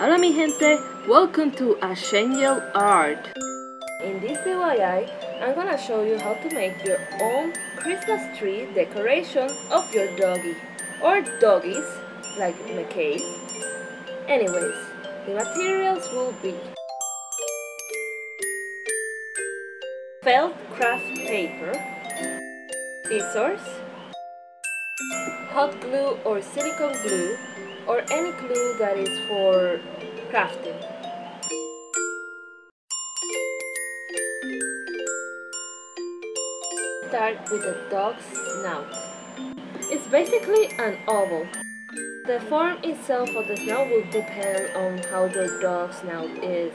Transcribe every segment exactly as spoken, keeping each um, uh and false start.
Hola mi gente, welcome to Ashengel Art. In this D Y I, I'm gonna show you how to make your own Christmas tree decoration of your doggy or doggies, like in my case. Anyways, the materials will be felt craft paper, scissors, hot glue or silicone glue, or any glue that is for crafting. Start with the dog's snout. It's basically an oval. The form itself of the snout will depend on how your dog's snout is.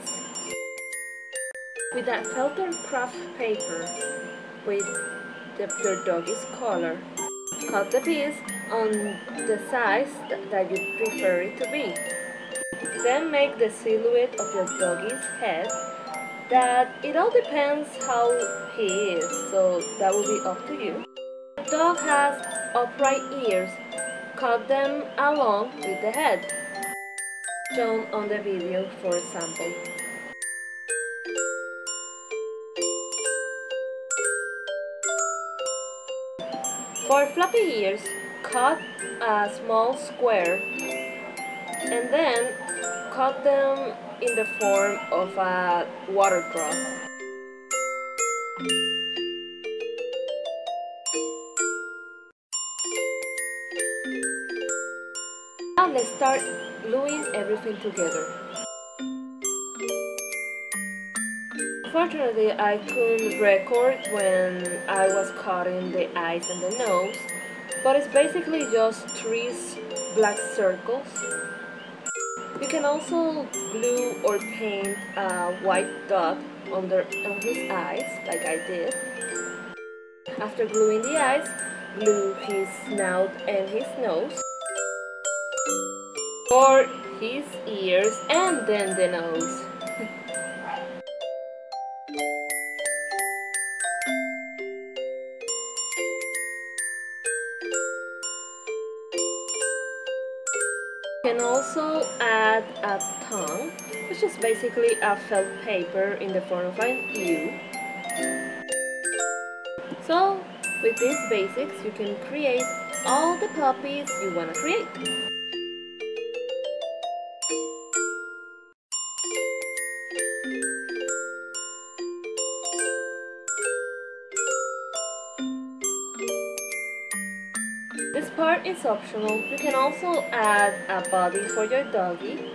With that felted craft paper, with the, your doggy's collar, cut the piece on the size that you prefer it to be. Then make the silhouette of your doggy's head. That it all depends how he is, so that will be up to you. The dog has upright ears. Cut them along with the head, shown on the video for example. For floppy ears, cut a small square and then cut them in the form of a water drop. Now let's start gluing everything together. Unfortunately, I couldn't record when I was cutting the eyes and the nose, but it's basically just three black circles. You can also glue or paint a white dot on, the, on his eyes, like I did. After gluing the eyes, glue his snout and his nose, or his ears and then the nose. You can also add a tongue, which is basically a felt paper in the form of an U. So, with these basics, you can create all the puppies you want to create. This part is optional. You can also add a body for your doggy.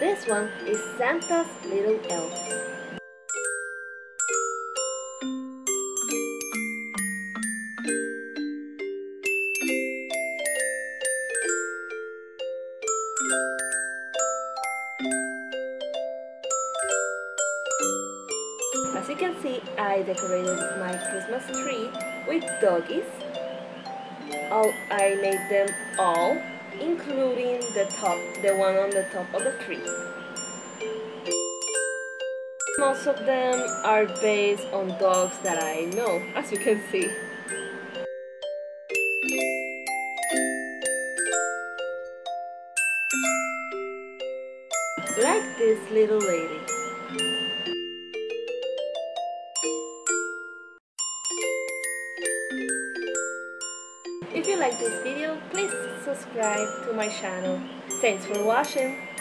This one is Santa's little elf. As you can see, I decorated my Christmas tree with doggies. I made them all, including the top, the one on the top of the tree. Most of them are based on dogs that I know, as you can see. Like this little lady. If you like this video, please subscribe to my channel. Thanks for watching!